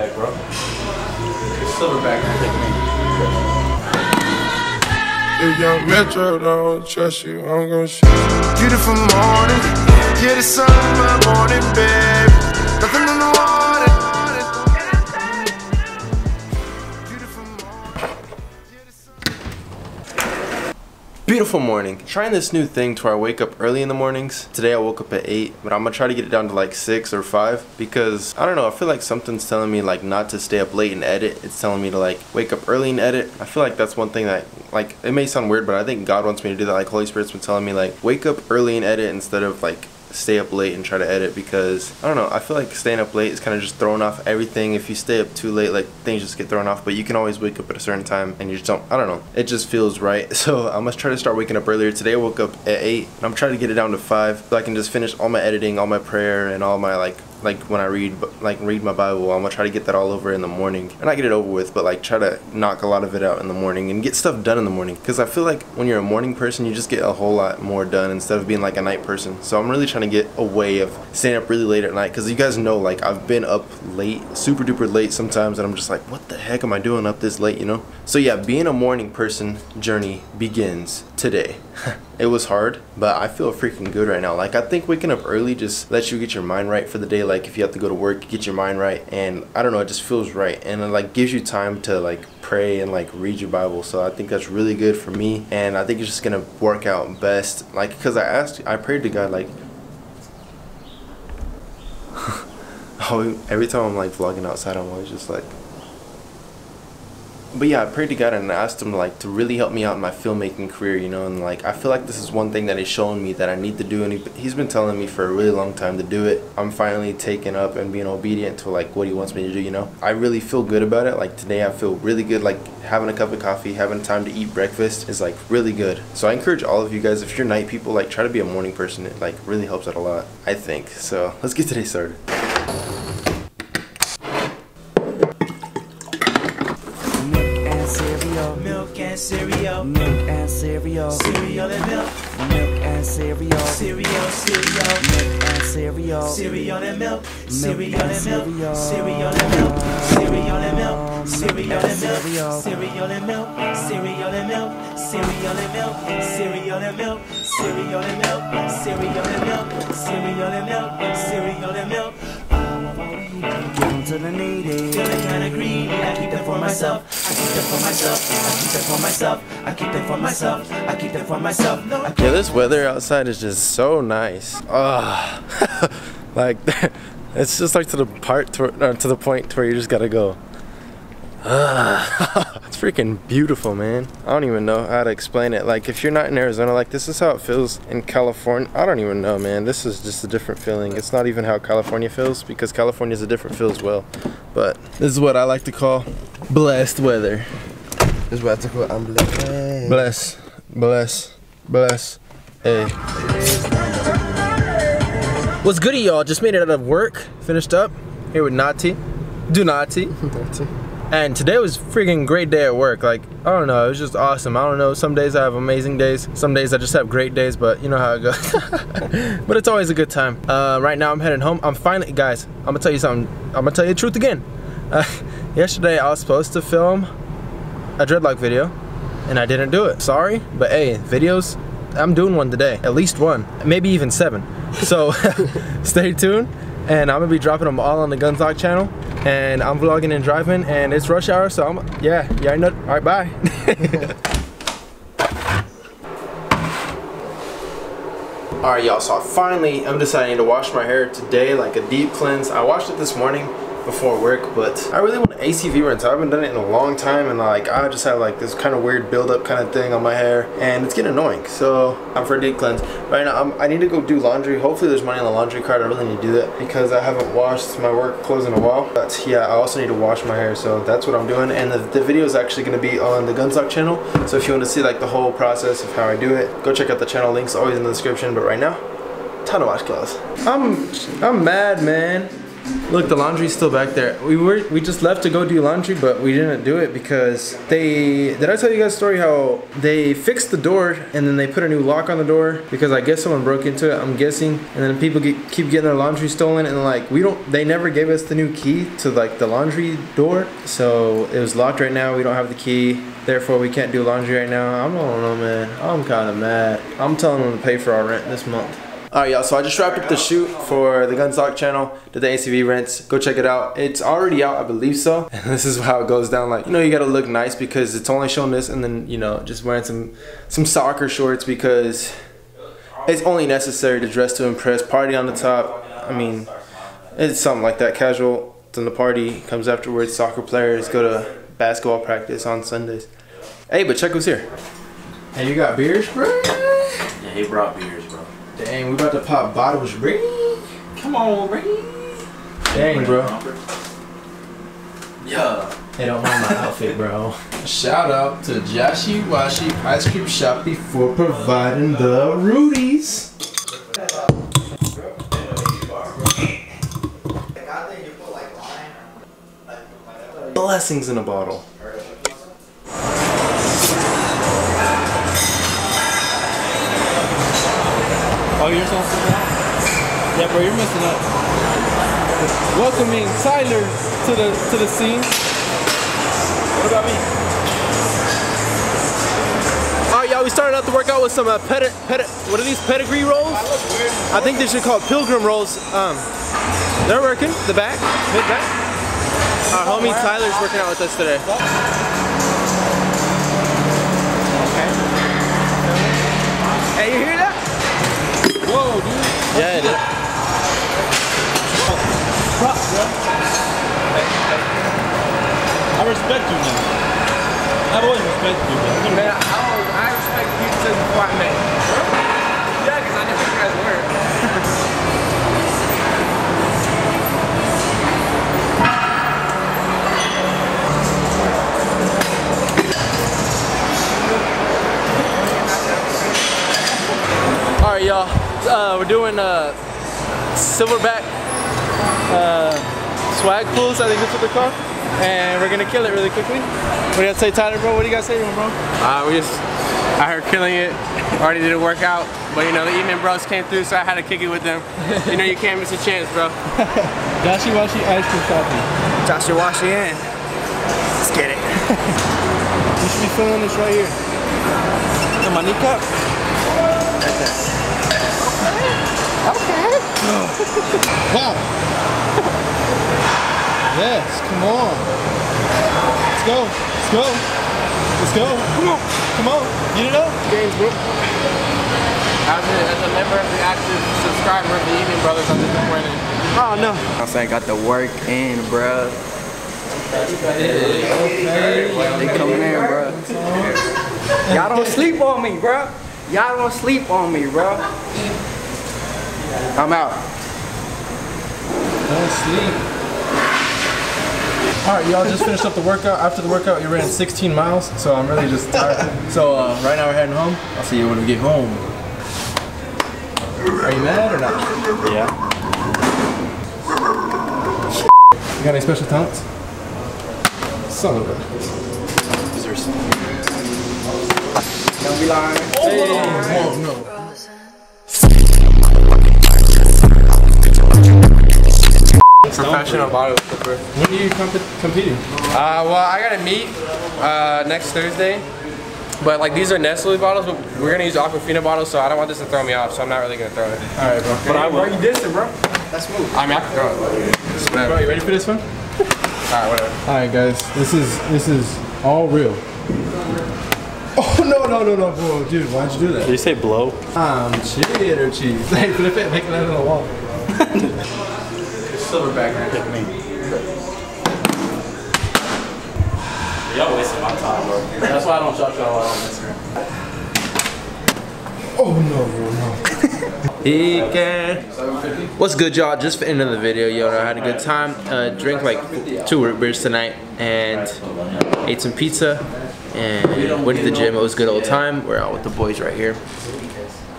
Bro. Silverback. If young Metro don't trust you, I'm gonna shoot you. Beautiful morning, yeah, the sun in my morning, babe. Nothing in the water. Beautiful morning, yeah, the sun. Beautiful morning. Trying this new thing to where I wake up early in the mornings. Today I woke up at 8, but I'm gonna try to get it down to like 6 or 5 because I don't know, I feel like something's telling me like not to stay up late and edit. It's telling me to like wake up early and edit. I feel like that's one thing that, like, it may sound weird, but I think God wants me to do that. Like Holy Spirit's been telling me like wake up early and edit instead of like stay up late and try to edit, because I don't know, I feel like staying up late is kind of just throwing off everything. If you stay up too late, like, things just get thrown off, but you can always wake up at a certain time and you just don't, I don't know, it just feels right. So I must try to start waking up earlier. Today I woke up at 8 and I'm trying to get it down to 5 so I can just finish all my editing, all my prayer, and all my like when I read my Bible. I'm gonna try to get that all over in the morning, and I get it over with, but like try to knock a lot of it out in the morning and get stuff done in the morning, because I feel like when you're a morning person you just get a whole lot more done instead of being like a night person. So I'm really trying to get away of staying up really late at night, because you guys know like I've been up late, super duper late sometimes, and I'm just like, what the heck am I doing up this late, you know? So yeah, being a morning person journey begins today. It was hard, but I feel freaking good right now. Like, I think waking up early just lets you get your mind right for the day. Like, if you have to go to work, you get your mind right, and I don't know, it just feels right, and it like gives you time to like pray and like read your Bible. So I think that's really good for me, and I think it's just gonna work out best, like, because I prayed to God like every time I'm like vlogging outside, I'm always just like, but yeah, I prayed to God and I asked him like to really help me out in my filmmaking career, you know, and like I feel like this is one thing that he's showing me that I need to do, and he's been telling me for a really long time to do it. I'm finally taking up and being obedient to like what he wants me to do, you know. I really feel good about it. Like today I feel really good, like having a cup of coffee, having time to eat breakfast is like really good. So I encourage all of you guys, if you're night people, like try to be a morning person. It like really helps out a lot, I think. So let's get today started. Cereal, milk and cereal, cereal and milk, milk and cereal, cereal, cereal, milk and cereal, cereal and milk, cereal and milk, cereal and milk, cereal and milk, cereal and milk, cereal and milk, cereal and milk, cereal and milk, cereal and milk, cereal and milk, cereal and milk, cereal and milk, cereal and milk. To the needy, feeling kind of greedy. I keep that for myself. I keep that for myself. I keep that for myself. I keep that for myself. I keep that for myself. No, yeah, this weather outside is just so nice. Ah, like it's just like to the point where you just gotta go. It's freaking beautiful, man. I don't even know how to explain it. Like, if you're not in Arizona, like, this is how it feels in California. I don't even know, man. This is just a different feeling. It's not even how California feels, because California is a different feel as well. But this is what I like to call blessed weather. This is what I like to call I'm blessed. Bless, bless, bless. Hey. What's goody, y'all? Just made it out of work. Finished up here with Nati. Dunati. Nati. And today was a freaking great day at work. Like, I don't know, it was just awesome. I don't know, some days I have amazing days, some days I just have great days, but you know how it goes. But it's always a good time. Right now I'm heading home. I'm finally, guys, I'm gonna tell you something. I'm gonna tell you the truth again. Yesterday I was supposed to film a dreadlock video and I didn't do it. Sorry, but hey, videos, I'm doing one today. At least one, maybe even 7. So stay tuned, and I'm gonna be dropping them all on the Gun Sock channel. And I'm vlogging and driving, and it's rush hour, so I'm, yeah, I know. All right, bye. All right, y'all, so finally, I'm deciding to wash my hair today, like a deep cleanse. I washed it this morning before work, but I really want an ACV rinse. I haven't done it in a long time, and like I just had like this kind of weird buildup kind of thing on my hair, and it's getting annoying. So I'm for a deep cleanse right now. I need to go do laundry. Hopefully there's money on the laundry card. I really need to do that because I haven't washed my work clothes in a while. But yeah, I also need to wash my hair, so that's what I'm doing. And the video is actually going to be on the GunsLog channel, so if you want to see like the whole process of how I do it, go check out the channel. Link's always in the description. But right now, time to wash clothes. I'm mad, man. Look, the laundry's still back there. We just left to go do laundry, but we didn't do it because they... Did I tell you guys a story how they fixed the door and then they put a new lock on the door because I guess someone broke into it, I'm guessing. And then people keep getting their laundry stolen and like, they never gave us the new key to like the laundry door. So it was locked right now, we don't have the key. Therefore, we can't do laundry right now. I don't know, man. I'm kind of mad. I'm telling them to pay for our rent this month. Alright y'all, so I just wrapped up the shoot for the Gun Sock channel, did the ACV rents, go check it out. It's already out, I believe so. And this is how it goes down, like, you know, you gotta look nice because it's only showing this and then, you know, just wearing some soccer shorts because it's only necessary to dress to impress, party on the top. I mean, it's something like that, casual, then the party comes afterwards, soccer players go to basketball practice on Sundays. Hey, but check who's here. Hey, you got beers, bro? Yeah, he brought beers, bro. Dang, we about to pop bottles, Rick. Come on, Rick. Dang, bro. Yeah. They don't mind my outfit, bro. Shout out to Joshy Washy Ice Cream Shoppe for providing the Rudy's. Blessings in a bottle. Oh, you're supposed to know? Yeah, bro, you're messing up. Welcoming Tyler to the scene. What about me? Alright, y'all, we started out the workout with some what are these, pedigree rolls? I think they should call pilgrim rolls. They're working, the back, mid back. Our homie Tyler's working out with us today. Okay. Hey, you hear that? Whoa, dude. Yeah, it is. Props, bro. I respect you, man. I've always respected you, man. Man, I respect you since before I met you. Yeah, because I didn't think you guys were. Alright, y'all. We're doing silverback swag pulls, I think that's what they're called. And we're gonna kill it really quickly. What do you guys say, Tyler, bro? What do you guys say to him, bro? I heard killing it. Already did a workout, but you know, the Evening Bros came through, so I had to kick it with them. You know, you can't miss a chance, bro. Joshy Washy Ice Cream Shoppe. Joshy Washy in. Let's get it. You should be feeling this right here. In my kneecap? That's it. Okay. Wow. Yes, come on. Let's go. Let's go. Let's go. Come on. Come on. Get it up. Games, bro. As a member of the active subscriber of the Evening Brothers, I'm disappointed. Oh, no. I got the work in, bruh. Okay. They coming in, bruh. Y'all don't sleep on me, bruh. Y'all don't sleep on me, bruh. I'm out. Don't sleep. Alright, y'all just finished up the workout. After the workout, you ran 16 miles, so I'm really just tired. So right now we're heading home. I'll see you when we get home. Are you mad or not? Yeah. You got any special talents? Son of a... Seriously. Don't be lying. Oh, no. No. Professional bottle flipper. When are you competing? Well, I gotta meet next Thursday, but like these are Nestle bottles, but we're gonna use Aquafina bottles, so I don't want this to throw me off, so I'm not really gonna throw it. All right, bro. But I will. You dissing, bro? That's smooth. I mean, I can throw it. Bro, you ready for this one? All right, whatever. All right, guys. This is all real. Oh no! Whoa, dude, why'd you do that? Did you say blow? I'm cheater cheese. Hey, flip it, make it out of the wall. Silverback right at me. Y'all wasting my time, bro. That's why I don't shout y'all out on Instagram. Oh no, bro, no. He can. What's good, y'all? Just for the end of the video, yo. I had a good time. Drank like 2 root beers tonight and ate some pizza and went to the gym. It was a good old time. We're out with the boys right here.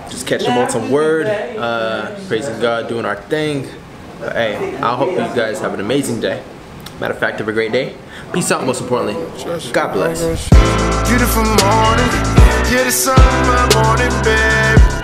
Just catching on some word. Praising God, doing our thing. But hey, I hope you guys have an amazing day. Matter of fact, have a great day. Peace out, most importantly. God bless. Beautiful morning. Yeah, the sun in my morning, babe.